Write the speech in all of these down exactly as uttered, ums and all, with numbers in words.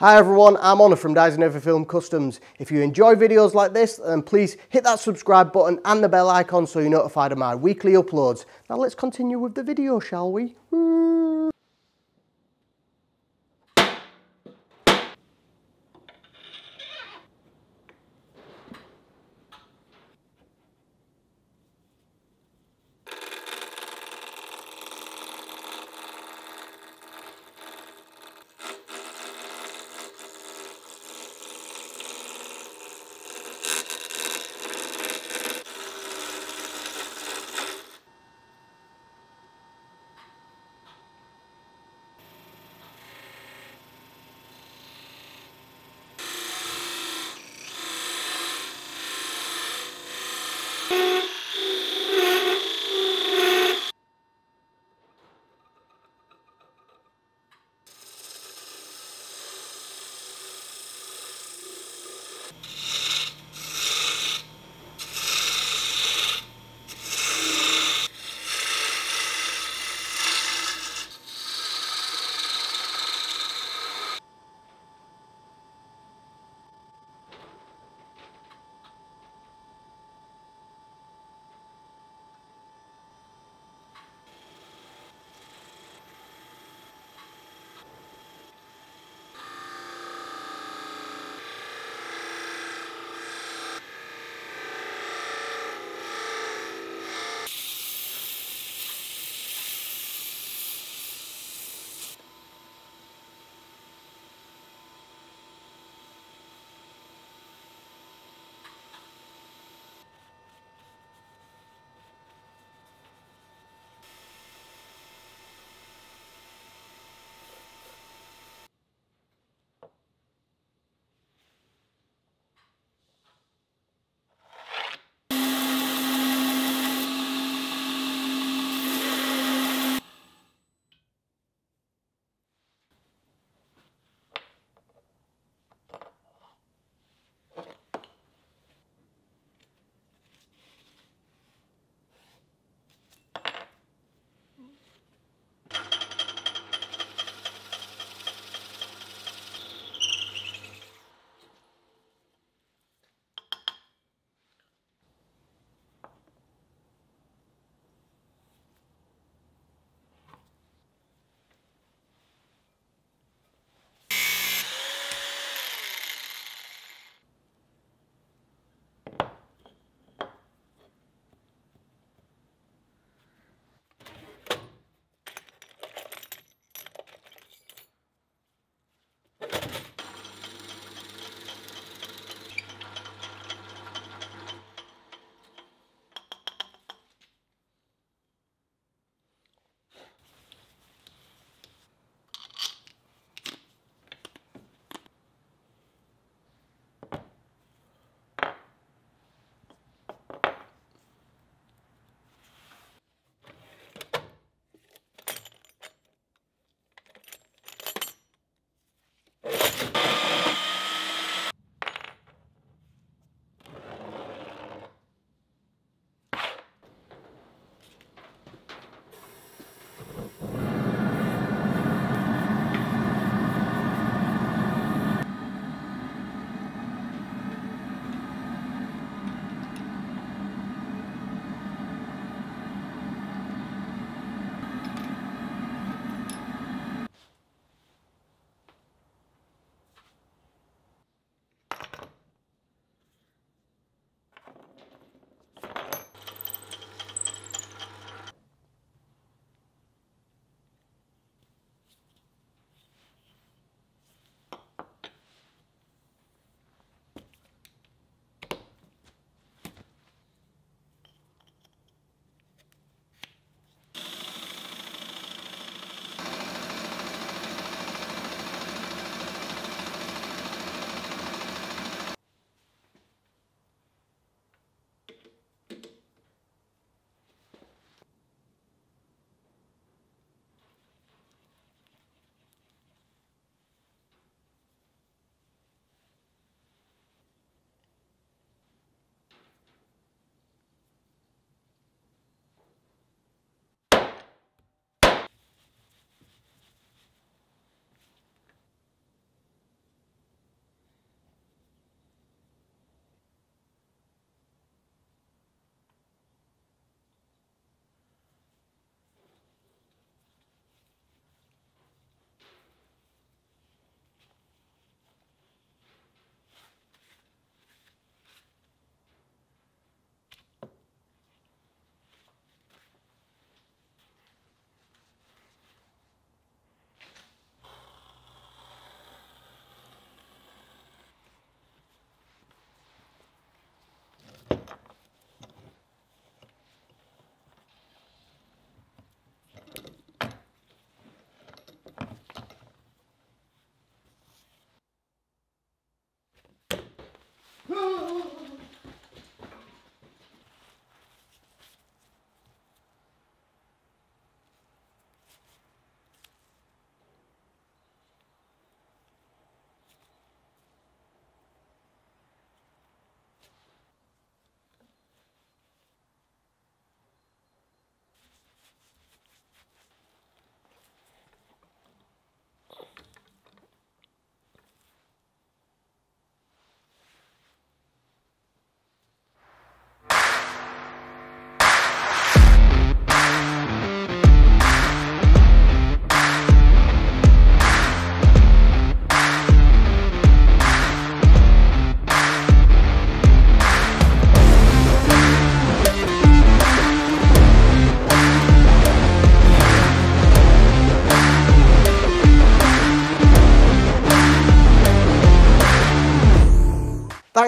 Hi everyone, I'm Honor from DiesInEveryFilm Customs. If you enjoy videos like this, then please hit that subscribe button and the bell icon so you're notified of my weekly uploads. Now let's continue with the video, shall we?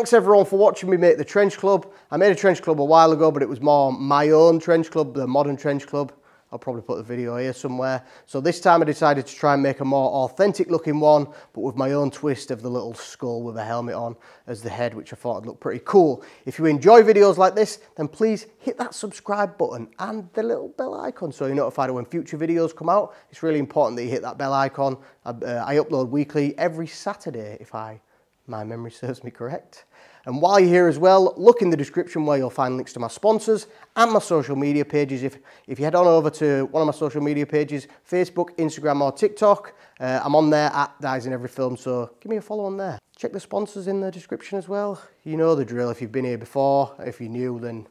thanks everyone for watching me make the trench club. I made a trench club a while ago, but it was more my own trench club, the modern trench club. I'll probably put the video here somewhere. So this time I decided to try and make a more authentic looking one, but with my own twist of the little skull with a helmet on as the head, which I thought would look pretty cool. If you enjoy videos like this, then please hit that subscribe button and the little bell icon so you're notified when future videos come out. It's really important that you hit that bell icon. I, uh, I upload weekly every Saturday, if I, my memory serves me correct. And while you're here as well, look in the description where you'll find links to my sponsors and my social media pages. If, if you head on over to one of my social media pages, Facebook, Instagram or TikTok, uh, I'm on there at Dies in Every Film, so give me a follow on there. Check the sponsors in the description as well. You know the drill if you've been here before. If you're new, then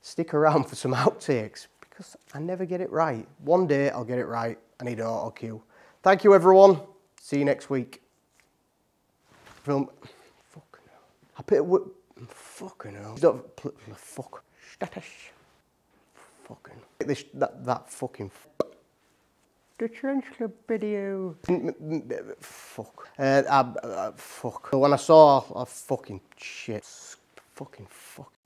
stick around for some outtakes because I never get it right. One day I'll get it right. I need an auto cue. Thank you, everyone. See you next week. Film. I put a fucking hell. Don't fuck. Statish. Fucking. This, that, that fucking. The trench club video. Fuck. Uh, I, I, fuck. When I saw a fucking shit. Fucking fuck.